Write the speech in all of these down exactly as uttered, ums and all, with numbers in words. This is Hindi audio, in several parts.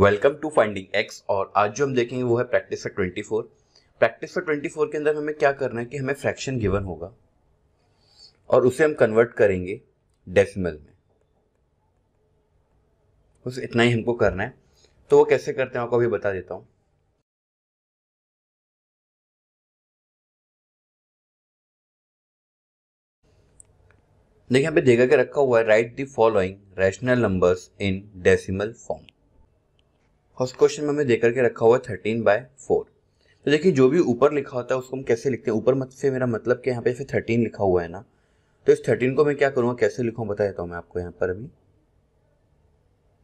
Welcome to finding x. और आज जो हम देखेंगे वो है practice for twenty four. Practice for twenty four के अंदर हमें क्या करना है कि हमें फ्रैक्शन गिवन होगा और उसे हम कन्वर्ट करेंगे डेसिमल में, बस इतना ही हमको करना है। तो वो कैसे करते हैं आपको अभी बता देता हूँ। देखिए यहाँ पे देखा के रखा हुआ है write the following rational numbers in decimal form. First question में हमें दे करके रखा हुआ है थर्टीन बाय फोर। तो देखिए जो भी ऊपर लिखा होता है उसको हम कैसे लिखते हैं, ऊपर मत से मेरा मतलब कि यहाँ पे फिर थर्टीन लिखा हुआ है ना, तो इस थर्टीन को मैं क्या करूँगा कैसे लिखूँगा बता देता हूँ मैं आपको। यहाँ पर अभी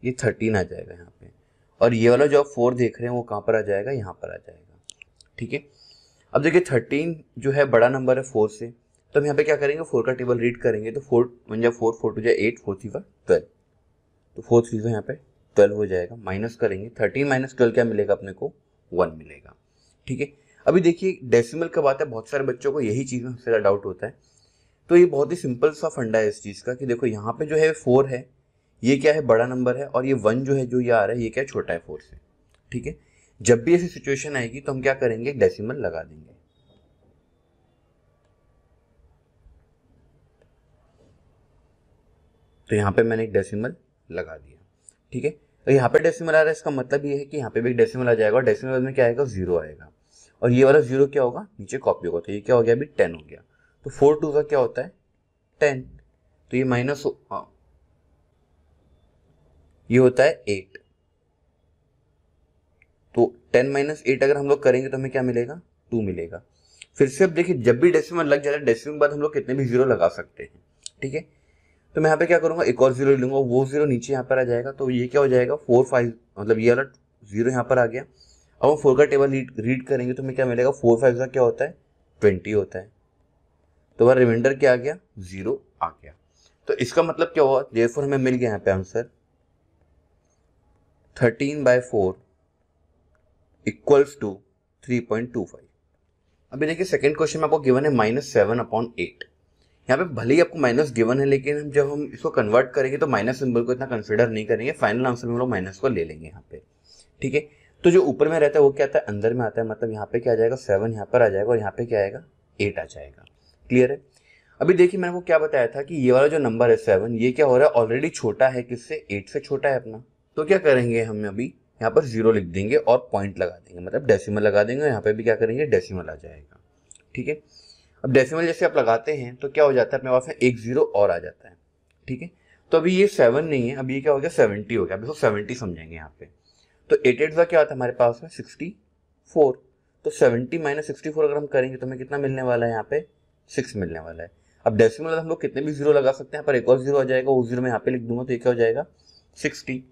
ये थर्टीन आ जाएगा यहाँ पे, और ये वाला जो आप फोर देख रहे हैं वो कहाँ पर आ जाएगा, यहाँ पर आ जाएगा। ठीक है, अब देखिए थर्टीन जो है बड़ा नंबर है फोर से, तो हम यहाँ पे क्या करेंगे फोर का टेबल रीड करेंगे। तो फोर वन जा फोर, फोर टू जा एट, फोर थ्री जा ट्वेल्व, तो फोर थ्री जो यहाँ पे ट्वेल्व हो जाएगा। माइनस करेंगे थर्टीन माइनस ट्वेल्व क्या मिलेगा अपने को, वन मिलेगा। ठीक है, अभी देखिए डेसिमल कब आता है, बहुत सारे बच्चों को यही चीज़ में सबसे ज़्यादा डाउट होता है। तो ये बहुत ही सिंपल सा फंडा है इस चीज़ का कि देखो यहाँ पे जो है फोर है, ये क्या है बड़ा नंबर है, और ये वन जो है जो ये आ रहा है ये क्या छोटा है फोर से। ठीक है, जब भी ऐसी सिचुएशन आएगी तो हम क्या करेंगे डेसिमल लगा देंगे। तो यहाँ पे मैंने एक डेसिमल लगा दिया। ठीक है, तो यहाँ पे डेसिमल आ रहा है, इसका मतलब ये है कि यहाँ पे भी एक डेसिमल आ जाएगा, और डेसिमल में क्या आएगा जीरो आएगा, और ये वाला जीरो क्या होगा नीचे कॉपी होगा। तो ये क्या हो गया अभी टेन हो गया। तो फोर टू का क्या होता है टेन, तो ये माइनस हो, ये होता है एट। तो टेन माइनस एट अगर हम लोग करेंगे तो हमें क्या मिलेगा टू मिलेगा। फिर से अब देखिए जब भी डेसिमल लग जाता है, डेसिमल के बाद हम लोग कितने भी जीरो लगा सकते हैं। ठीक है, तो मैं यहाँ पे क्या करूँगा एक और जीरो लूँगा, वो जीरो नीचे यहाँ पर आ जाएगा। तो ये क्या हो जाएगा फोर फाइव, मतलब ये वाला जीरो यहाँ पर आ गया। अब हम फोर का टेबल रीड करेंगे तो हमें क्या मिलेगा, फोर फाइव का क्या होता है ट्वेंटी होता है। तो हमारा रिमाइंडर क्या आ गया जीरो आ गया। तो इसका मतलब क्या हुआ, देयरफॉर हमें मिल गया यहाँ पे answer thirteen by four equals to three point two five. अभी देखिए सेकेंड क्वेश्चन में आपको गिवन है माइनस सेवन अपॉन एट। यहाँ पे भले ही आपको माइनस गिवन है, लेकिन हम जब हम इसको कन्वर्ट करेंगे तो माइनस सिंबल को इतना कंसिडर नहीं करेंगे, फाइनल आंसर में हम लोग माइनस को ले लेंगे यहाँ पे। ठीक है, तो जो ऊपर में रहता है वो क्या आता है अंदर में आता है, मतलब यहाँ पे क्या आ जाएगा सेवन यहाँ पर आ जाएगा, और यहाँ पे क्या आएगा एट आ जाएगा। क्लियर है। अभी देखिए मैंने वो क्या बताया था कि ये वाला जो नंबर है सेवन, ये क्या हो रहा है ऑलरेडी छोटा है किससे, एट से छोटा है अपना। तो क्या करेंगे हम अभी यहाँ पर जीरो लिख देंगे और पॉइंट लगा देंगे, मतलब डेसिमल लगा देंगे, और यहाँ पे भी क्या करेंगे डेसिमल आ जाएगा। ठीक है, अब डेसिमल जैसे आप लगाते हैं तो क्या हो जाता है अपने पास में एक जीरो और आ जाता है। ठीक है, तो अभी ये सेवन नहीं है, अभी ये क्या हो गया सेवेंटी हो गया, अभी इसको सेवेंटी समझेंगे यहाँ पे। तो एट एट का क्या होता है हमारे पास में सिक्सटी फोर, तो सेवेंटी माइनस सिक्सटी फोर अगर हम करेंगे तो हमें कितना मिलने वाला है यहाँ पे सिक्स मिलने वाला है। अब डेसिमल हम लोग कितने भी जीरो लगा सकते हैं, पर एक और जीरो आ जाएगा, वो जीरो में यहाँ पे लिख दूंगा, तो ये क्या हो जाएगा सिक्सटी।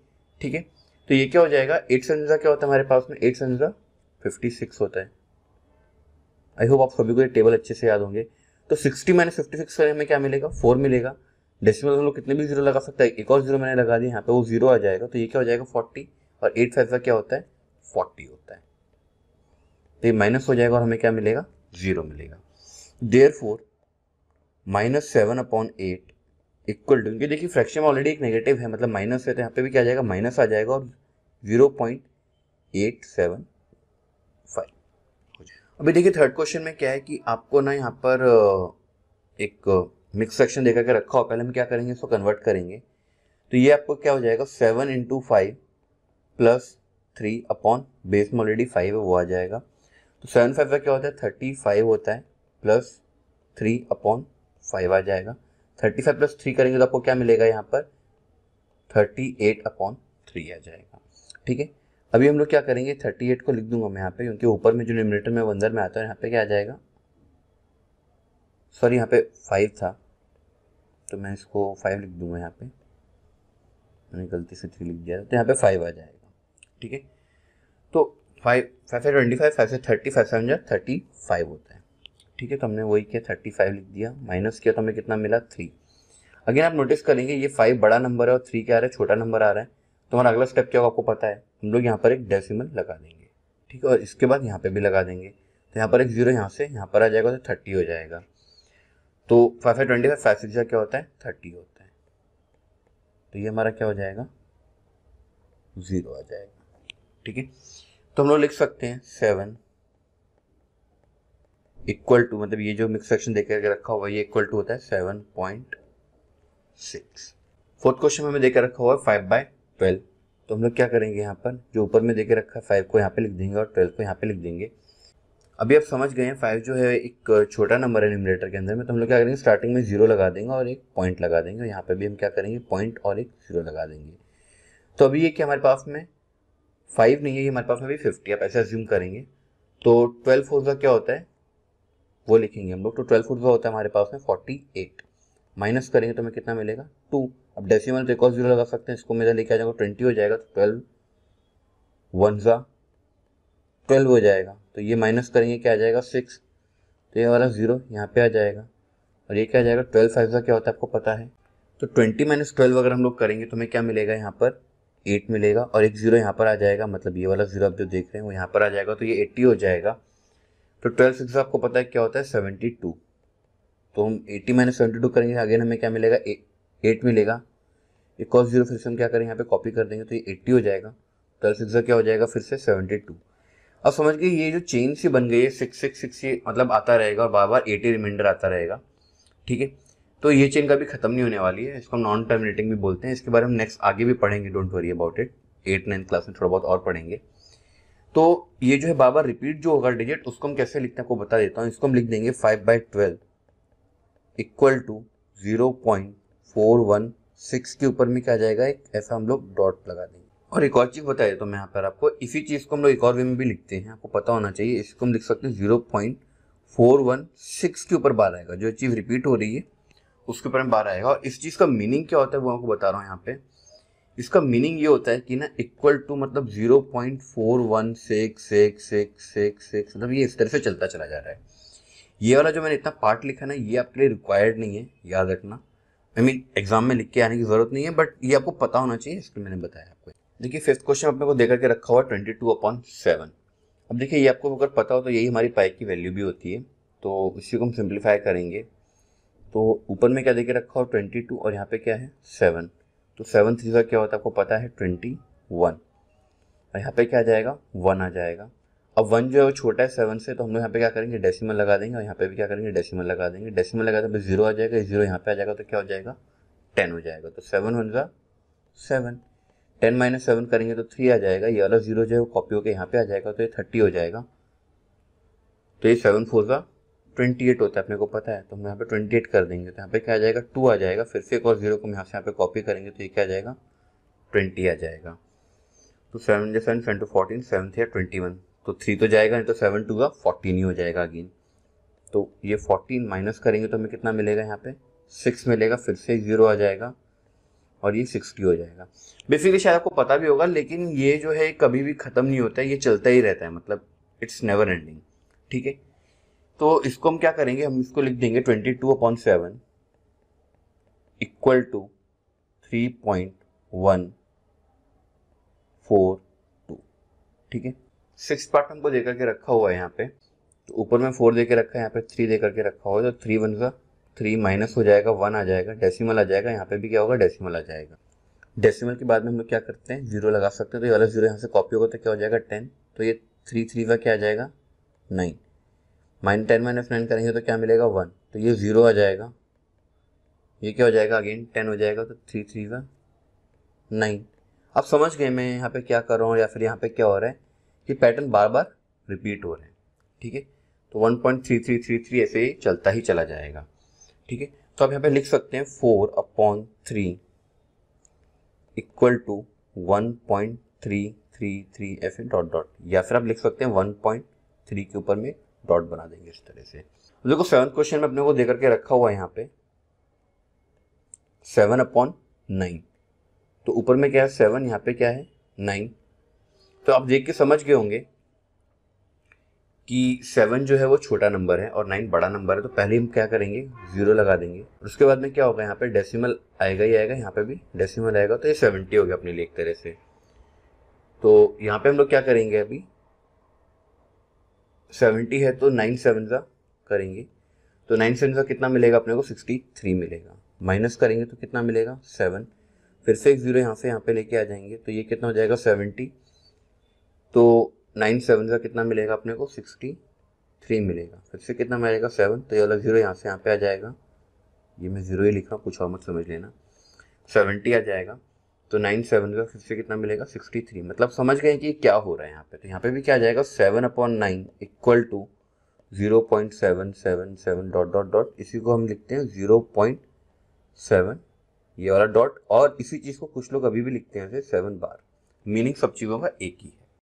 ठीक है, तो ये क्या हो जाएगा एट सेवन क्या होता है हमारे पास में, एट सेवन फिफ्टी सिक्स होता है। आई होप आप सभी को ये टेबल अच्छे से याद होंगे। तो सिक्सटी माइनस फिफ्टी सिक्स करें हमें क्या मिलेगा फोर मिलेगा। डेसिमल हम लोग कितने भी जीरो लगा सकते हैं, एक और जीरो मैंने लगा दिया यहाँ पे, वो जीरो आ जाएगा, तो ये क्या हो जाएगा फोर्टी, और एट फाइव का क्या होता है फोर्टी होता है। तो ये माइनस हो जाएगा और हमें क्या मिलेगा जीरो मिलेगा। Therefore minus seven upon eight equal to, क्योंकि देखिए फ्रैक्शन में ऑलरेडी एक नेगेटिव है, मतलब माइनस है, तो यहाँ पे भी क्या आ जाएगा माइनस आ जाएगा, और zero point eight seven five. अभी देखिए थर्ड क्वेश्चन में क्या है कि आपको ना यहाँ पर एक मिक्स सेक्शन देकर के रखा हो, पहले हम क्या करेंगे इसको कन्वर्ट करेंगे। तो ये आपको क्या हो जाएगा seven into five plus three upon base में ऑलरेडी फाइव है वो आ जाएगा। तो सेवन फाइव का क्या होता है थर्टी फाइव होता है, प्लस थ्री अपॉन फाइव आ जाएगा। थर्टी फाइव प्लस थ्री करेंगे तो आपको क्या मिलेगा यहाँ पर थर्टी एट अपॉन थ्री आ जाएगा। ठीक है, अभी हम लोग क्या करेंगे थर्टी एट को लिख दूंगा मैं यहाँ पे, क्योंकि ऊपर में जो न्यूमरेटर में अंदर में आता है, यहाँ पे क्या आ जाएगा सॉरी यहाँ पे फाइव था, तो मैं इसको फाइव लिख दूंगा यहाँ पे, मैंने गलती से थ्री लिख दिया, तो यहाँ पे फाइव आ जाएगा। ठीक है, तो फाइव फाइव से ट्वेंटी फाइव, फाइव से थर्टी, फाइव से हंड्रेड थर्टी फाइव होता है। ठीक है, तो हमने वही किया थर्टी फाइव लिख दिया, माइनस किया तो हमें कितना मिला थ्री। अगेन आप नोटिस करेंगे ये फाइव बड़ा नंबर है और थ्री क्या आ रहा है छोटा नंबर आ रहा है। तो हमारा अगला स्टेप क्या होगा आपको पता है, हम लोग यहाँ पर एक डेसिमल लगा देंगे। ठीक है, और इसके बाद यहाँ पे भी लगा देंगे, तो यहाँ पर एक जीरो यहाँ से यहाँ पर आ जाएगा, तो थर्टी हो जाएगा। तो five five twenty five, five six क्या होता है थर्टी होता है, तो ये हमारा क्या हो जाएगा जीरो आ जाएगा। ठीक है। तो हम लोग लिख सकते हैं सेवन इक्वल टू, मतलब ये जो मिक्स फ्रैक्शन देकर रखा हुआ है ये इक्वल टू होता है seven point six. Fourth question हमें देकर रखा हुआ है फाइव बाई ट्वेल्व। तो हम लोग क्या करेंगे, यहाँ पर जो ऊपर में देकर रखा है फाइव को यहाँ पे लिख देंगे और ट्वेल्व को यहाँ पे लिख देंगे। अभी आप समझ गए हैं फाइव जो है एक छोटा नंबर है न्यूमरेटर के अंदर में। तो हम लोग क्या करेंगे, स्टार्टिंग में जीरो लगा देंगे और एक पॉइंट लगा देंगे, और यहाँ पर भी हम क्या करेंगे पॉइंट और एक जीरो लगा देंगे। तो अभी ये कि हमारे पास में फाइव नहीं है, ये हमारे पास में अभी फिफ्टी, आप ऐसे अज्यूम करेंगे। तो ट्वेल्व फोर का क्या होता है वो लिखेंगे हम लोग। तो ट्वेल्व फोर का होता है हमारे पास में फोर्टी एट, माइनस करेंगे तो हमें कितना मिलेगा टू। अब डेसिमल तो एक और जीरो लगा सकते हैं, इसको मेरा लेके आ जाएगा ट्वेंटी हो जाएगा। तो ट्वेल्व वन सा ट्वेल्व हो जाएगा, तो ये माइनस करेंगे क्या आ जाएगा सिक्स। तो ये हमारा जीरो यहाँ पे आ जाएगा, और ये क्या आ जाएगा ट्वेल्व फाइव का क्या होता है आपको पता है। तो ट्वेंटी माइनस ट्वेल्व अगर हम लोग करेंगे तो हमें क्या मिलेगा, यहाँ पर एट मिलेगा, और एक जीरो यहाँ पर आ जाएगा, मतलब ये वाला जीरो आप जो देख रहे हैं वो यहाँ पर आ जाएगा, तो ये अस्सी हो जाएगा। तो ट्वेल्व सिक्स आपको पता है क्या होता है सेवेंटी टू। तो हम एटी माइनस सेवेंटी टू करेंगे, अगेन हमें क्या मिलेगा एट मिलेगा। एक और जीरो फिर से हम क्या करेंगे यहाँ पे कॉपी कर देंगे, तो ये अस्सी हो जाएगा। ट्वेल्व सिक्स क्या हो जाएगा फिर से सेवेंटी टू। अब समझ गए ये जो चेन सी बन गई है सिक्स सिक्स सिक्स, ये मतलब आता रहेगा और बार बार एटी रिमाइंडर आता रहेगा, ठीक है। तो ये चेन कभी खत्म नहीं होने वाली है, इसको हम नॉन टर्मिनेटिंग भी बोलते हैं। इसके बारे में नेक्स्ट आगे भी पढ़ेंगे, don't worry about it, at ninth class में थोड़ा बहुत और पढ़ेंगे। तो ये जो है बार बार रिपीट जो होगा डिजिट, उसको हम कैसे लिखते हैं आपको बता देता हूँ। इसको हम लिख देंगे five by twelve equal to zero point four one six के ऊपर में क्या जाएगा एक ऐसा हम लोग डॉट लगा देंगे। और एक और चीज़ बता देता हूँ मैं यहाँ पर आपको, इसी चीज़ को हम लोग एक और वे में भी लिखते हैं, आपको पता होना चाहिए। इसको हम लिख सकते हैं zero point four one six के ऊपर बार आएगा, जो चीज़ रिपीट हो रही है उसके ऊपर में बार आएगा। और इस चीज़ का मीनिंग क्या होता है वो आपको बता रहा हूँ यहाँ पे। इसका मीनिंग ये होता है कि ना इक्वल टू मतलब zero point four one six six six six six, मतलब ये इस तरह से चलता चला जा रहा है। ये वाला जो मैंने इतना पार्ट लिखा ना ये आपके लिए रिक्वायर्ड नहीं है, याद रखना। आई मीन एग्जाम में लिख के आने की जरूरत नहीं है, बट ये आपको पता होना चाहिए, इसके मैंने बताया आपको। देखिए फिफ्थ क्वेश्चन अपने को देकर के रखा हुआ ट्वेंटी टू अपॉन सेवन। अब देखिए ये आपको अगर पता हो तो यही हमारी पाई की वैल्यू भी होती है, तो इसी को हम सिंप्लीफाई करेंगे। तो ऊपर में क्या देके रखा हो ट्वेंटी टू, और यहाँ पे क्या है सेवन। तो सेवन थ्री का क्या होता है आपको पता है ट्वेंटी वन, और यहाँ पे क्या आ जाएगा वन आ जाएगा। अब वन जो है वो छोटा है सेवन से, तो हम लोग यहाँ पे क्या करेंगे डेसिमल लगा देंगे, और यहाँ पे भी क्या करेंगे डेसिमल लगा देंगे। डेसिमल लगा तो जीरो आ जाएगा, जीरो यहाँ पे आ जाएगा तो क्या हो जाएगा टेन हो जाएगा। तो सेवन वन का सेवन, टेन माइनस सेवन करेंगे तो थ्री आ जाएगा। ये वाला जीरो जो है वो कॉपी होकर यहाँ पे आ जाएगा, तो ये थर्टी हो जाएगा। तो ये सेवन फोर का ट्वेंटी एट होता है अपने को पता है, तो हम यहाँ पे ट्वेंटी एट कर देंगे। तो यहाँ पे क्या आ जाएगा टू आ जाएगा, फिर से एक और जीरो को हम यहाँ से यहाँ पे कॉपी करेंगे, तो ये क्या आ जाएगा ट्वेंटी आ जाएगा। तो सेवन जो seven seven two fourteen, seven three twenty one, तो थ्री तो जाएगा नहीं, तो सेवन टू का फोर्टीन ही हो जाएगा अगेन। तो ये फोर्टीन माइनस करेंगे तो हमें कितना मिलेगा यहाँ पे सिक्स मिलेगा, फिर से जीरो आ जाएगा और ये सिक्सटी हो जाएगा। बेसिकली शायद आपको पता भी होगा, लेकिन ये जो है कभी भी ख़त्म नहीं होता है, ये चलता ही रहता है, मतलब इट्स नेवर एंडिंग, ठीक है। तो इसको हम क्या करेंगे, हम इसको लिख देंगे twenty two upon seven equal to three point one four two, ठीक है। सिक्स पार्ट हमको दे करके रखा हुआ है यहाँ पे, तो ऊपर में फोर दे के रखा है, यहाँ पे थ्री दे करके रखा हुआ है। तो थ्री वन का थ्री माइनस हो जाएगा, वन आ जाएगा, डेसिमल आ जाएगा, यहाँ पे भी क्या होगा डेसिमल आ जाएगा। डेसिमल के बाद में हम लोग क्या करते हैं जीरो लगा सकते हैं, तो ये वाला जीरो यहाँ से कॉपी होगा तो क्या हो जाएगा टेन। तो ये थ्री थ्री का क्या आ जाएगा nine, minus ten minus nine करेंगे तो क्या मिलेगा वन, तो ये जीरो आ जाएगा। ये क्या हो जाएगा अगेन टेन हो जाएगा, तो थ्री थ्री का नाइन। अब समझ गए मैं यहाँ पे क्या कर रहा हूँ, या फिर यहाँ पे क्या हो रहा है कि पैटर्न बार बार रिपीट हो रहे हैं, ठीक है। तो one point three three three three ऐसे ही चलता ही चला जाएगा, ठीक है। तो आप यहाँ पे लिख सकते हैं four upon three equal to one point three three three ऐसे डॉट डॉट, या फिर आप लिख सकते हैं वन पॉइंट थ्री के ऊपर में डॉट बना देंगे इस तरह से। देखो सेवंथ क्वेश्चन में अपने को दे करके रखा हुआ है यहाँ पे सेवन अपॉन नाइन। तो ऊपर में क्या है सेवन, यहाँ पे क्या है नाइन। तो आप देख के समझ गए होंगे कि सेवन जो है वो छोटा नंबर है और नाइन बड़ा नंबर है। तो पहले हम क्या करेंगे जीरो लगा देंगे, और उसके बाद में क्या होगा यहाँ पे डेसिमल आएगा ही आएगा, यहाँ पे भी डेसिमल आएगा, तो ये सेवेंटी हो गया अपने लिए एक तरह से। तो यहाँ पे हम लोग क्या करेंगे, अभी सेवेंटी है तो नाइन सेवन का करेंगे, तो नाइन सेवन का कितना मिलेगा अपने को सिक्सटी थ्री मिलेगा, माइनस करेंगे तो कितना मिलेगा सेवन, फिर से एक जीरो यहाँ से यहाँ पे लेके आ जाएंगे, तो ये कितना हो जाएगा सेवेंटी। तो नाइन सेवन का कितना मिलेगा अपने को, सिक्सटी थ्री मिलेगा। फिर से कितना मिलेगा, सेवन। तो ये वाला जीरो यहाँ से यहाँ पे आ जाएगा, ये मैं जीरो ही लिख रहा हूँ, कुछ और मत समझ लेना, सेवेंटी आ जाएगा। तो नाइन सेवन का फिर से कितना मिलेगा, सिक्सटी थ्री। मतलब समझ गए कि क्या हो रहा है यहाँ पे। तो यहाँ पे भी क्या आ जाएगा, seven upon nine equal to zero point seven seven seven dot dot dot, इसी को हम लिखते हैं जीरो पॉइंट सेवन, ये वाला डॉट, और इसी चीज़ को कुछ लोग अभी भी लिखते हैं सेवन बार। मीनिंग सब चीज़ों का एक ही है।